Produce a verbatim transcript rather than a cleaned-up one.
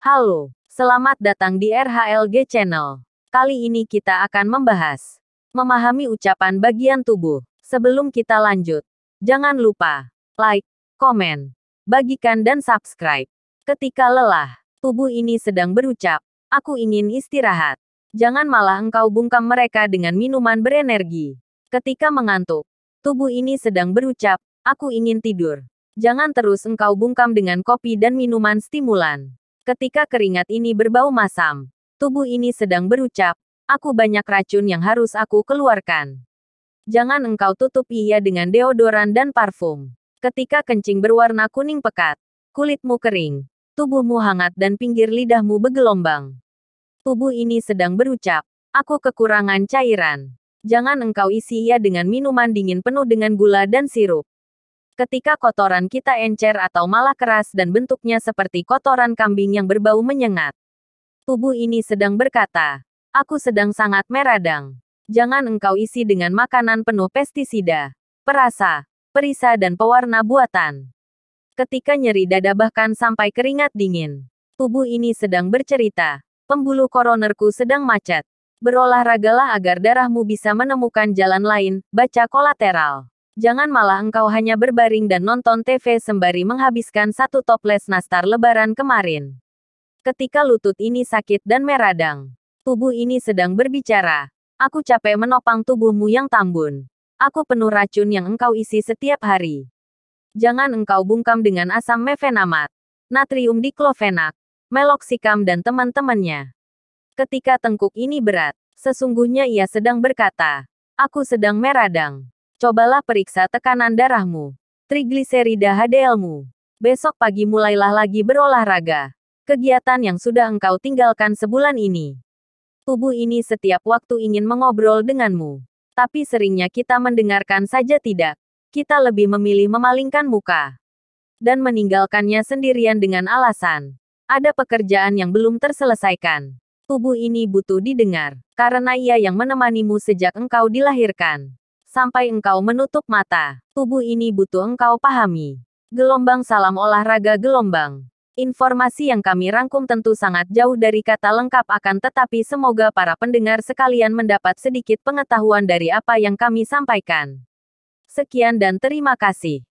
Halo, selamat datang di R H L G Channel. Kali ini kita akan membahas memahami ucapan bagian tubuh. Sebelum kita lanjut, jangan lupa like, komen, bagikan dan subscribe. Ketika lelah, tubuh ini sedang berucap, "Aku ingin istirahat." Jangan malah engkau bungkam mereka dengan minuman berenergi. Ketika mengantuk, tubuh ini sedang berucap, "Aku ingin tidur." Jangan terus engkau bungkam dengan kopi dan minuman stimulan. Ketika keringat ini berbau masam, tubuh ini sedang berucap, "Aku banyak racun yang harus aku keluarkan." Jangan engkau tutup ia dengan deodoran dan parfum. Ketika kencing berwarna kuning pekat, kulitmu kering, tubuhmu hangat dan pinggir lidahmu bergelombang. Tubuh ini sedang berucap, "Aku kekurangan cairan." Jangan engkau isi ia dengan minuman dingin penuh dengan gula dan sirup. Ketika kotoran kita encer atau malah keras dan bentuknya seperti kotoran kambing yang berbau menyengat. Tubuh ini sedang berkata, "Aku sedang sangat meradang." Jangan engkau isi dengan makanan penuh pestisida, perasa, perisa dan pewarna buatan. Ketika nyeri dada bahkan sampai keringat dingin, tubuh ini sedang bercerita, "Pembuluh koronerku sedang macet." Berolahragalah agar darahmu bisa menemukan jalan lain, baca kolateral. Jangan malah engkau hanya berbaring dan nonton T V sembari menghabiskan satu toples nastar lebaran kemarin. Ketika lutut ini sakit dan meradang, tubuh ini sedang berbicara, "Aku capek menopang tubuhmu yang tambun. Aku penuh racun yang engkau isi setiap hari." Jangan engkau bungkam dengan asam mefenamat, natrium diklofenak, meloksikam dan teman-temannya. Ketika tengkuk ini berat, sesungguhnya ia sedang berkata, "Aku sedang meradang." Cobalah periksa tekanan darahmu, trigliserida H D L-mu. Besok pagi mulailah lagi berolahraga, kegiatan yang sudah engkau tinggalkan sebulan ini. Tubuh ini setiap waktu ingin mengobrol denganmu, tapi seringnya kita mendengarkan saja tidak. Kita lebih memilih memalingkan muka dan meninggalkannya sendirian dengan alasan, "Ada pekerjaan yang belum terselesaikan." Tubuh ini butuh didengar, karena ia yang menemanimu sejak engkau dilahirkan. Sampai engkau menutup mata, tubuh ini butuh engkau pahami. Gelombang salam olahraga gelombang. Informasi yang kami rangkum tentu sangat jauh dari kata lengkap akan tetapi semoga para pendengar sekalian mendapat sedikit pengetahuan dari apa yang kami sampaikan. Sekian dan terima kasih.